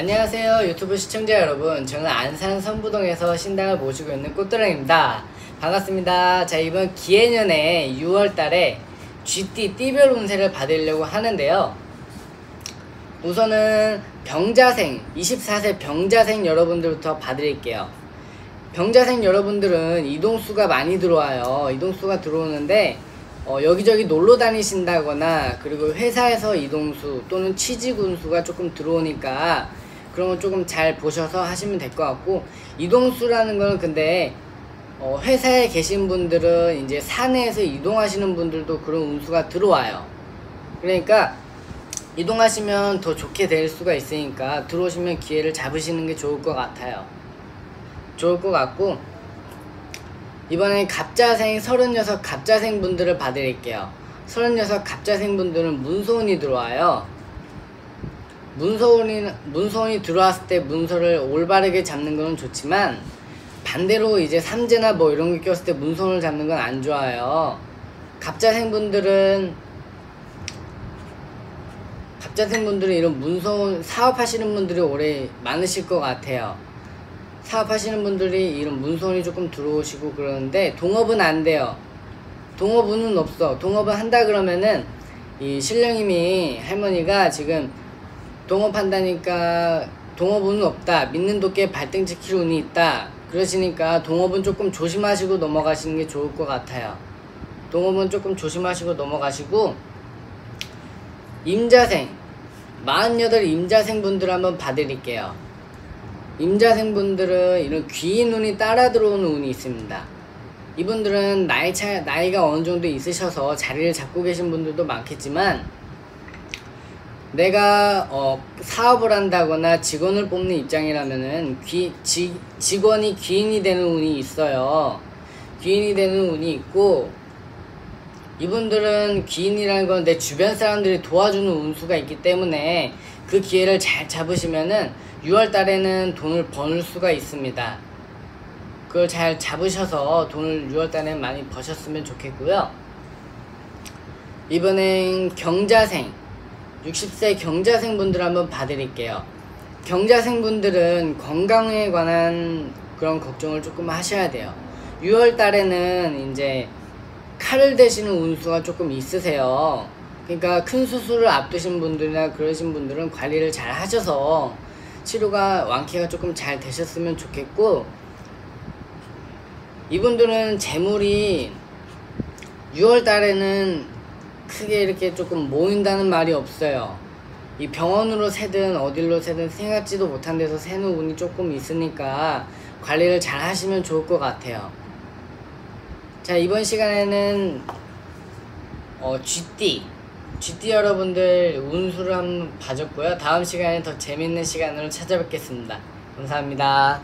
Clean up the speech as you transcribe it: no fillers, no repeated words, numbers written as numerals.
안녕하세요 유튜브 시청자 여러분, 저는 안산 선부동에서 신당을 모시고 있는 꽃도랑입니다. 반갑습니다. 자, 이번 기해년에 6월달에 쥐띠 띠별 운세를 받으려고 하는데요, 우선은 병자생 24세 병자생 여러분들부터 봐드릴게요. 병자생 여러분들은 이동수가 많이 들어와요. 이동수가 들어오는데 여기저기 놀러 다니신다거나, 그리고 회사에서 이동수 또는 취직운수가 조금 들어오니까 그런 거 조금 잘 보셔서 하시면 될 것 같고, 이동수라는 거는 근데 회사에 계신 분들은 이제 사내에서 이동하시는 분들도 그런 운수가 들어와요. 그러니까 이동하시면 더 좋게 될 수가 있으니까 들어오시면 기회를 잡으시는 게 좋을 것 같아요. 좋을 것 같고, 이번엔 갑자생 36 갑자생 분들을 봐드릴게요. 36 갑자생 분들은 문서운이 들어와요. 문서운이 들어왔을 때 문서를 올바르게 잡는 건 좋지만, 반대로 이제 삼재나 뭐 이런 거 꼈을 때 문서운을 잡는 건 안 좋아요. 갑자생 분들은 이런 문서운 사업하시는 분들이 올해 많으실 것 같아요. 사업하시는 분들이 이런 문서운이 조금 들어오시고 그러는데, 동업은 안 돼요. 동업운은 없어. 동업을 한다 그러면은 이 신령님이, 할머니가 지금 동업한다니까 동업운은 없다, 믿는 도끼에 발등 찍힐 운이 있다 그러시니까 동업은 조금 조심하시고 넘어가시는 게 좋을 것 같아요. 동업은 조금 조심하시고 넘어가시고, 임자생 48 임자생 분들 한번 봐드릴게요. 임자생 분들은 이런 귀인 운이 따라 들어오는 운이 있습니다. 이분들은 나이가 어느 정도 있으셔서 자리를 잡고 계신 분들도 많겠지만, 내가 사업을 한다거나 직원을 뽑는 입장이라면은 직원이 귀인이 되는 운이 있어요. 귀인이 되는 운이 있고, 이분들은 귀인이라는 건 내 주변 사람들이 도와주는 운수가 있기 때문에 그 기회를 잘 잡으시면은 6월달에는 돈을 벌 수가 있습니다. 그걸 잘 잡으셔서 돈을 6월달에 많이 버셨으면 좋겠고요. 이번엔 경자생 60세 경자생 분들 한번 봐드릴게요. 경자생 분들은 건강에 관한 그런 걱정을 조금 하셔야 돼요. 6월달에는 이제 칼을 대시는 운수가 조금 있으세요. 그러니까 큰 수술을 앞두신 분들이나 그러신 분들은 관리를 잘 하셔서 치료가, 완쾌가 조금 잘 되셨으면 좋겠고, 이분들은 재물이 6월달에는 크게 이렇게 조금 모인다는 말이 없어요. 이 병원으로 새든 어딜로 새든 생각지도 못한 데서 새는 운이 조금 있으니까 관리를 잘 하시면 좋을 것 같아요. 자, 이번 시간에는 쥐띠 여러분들 운수를 한번 봐줬고요. 다음 시간에 더 재밌는 시간으로 찾아뵙겠습니다. 감사합니다.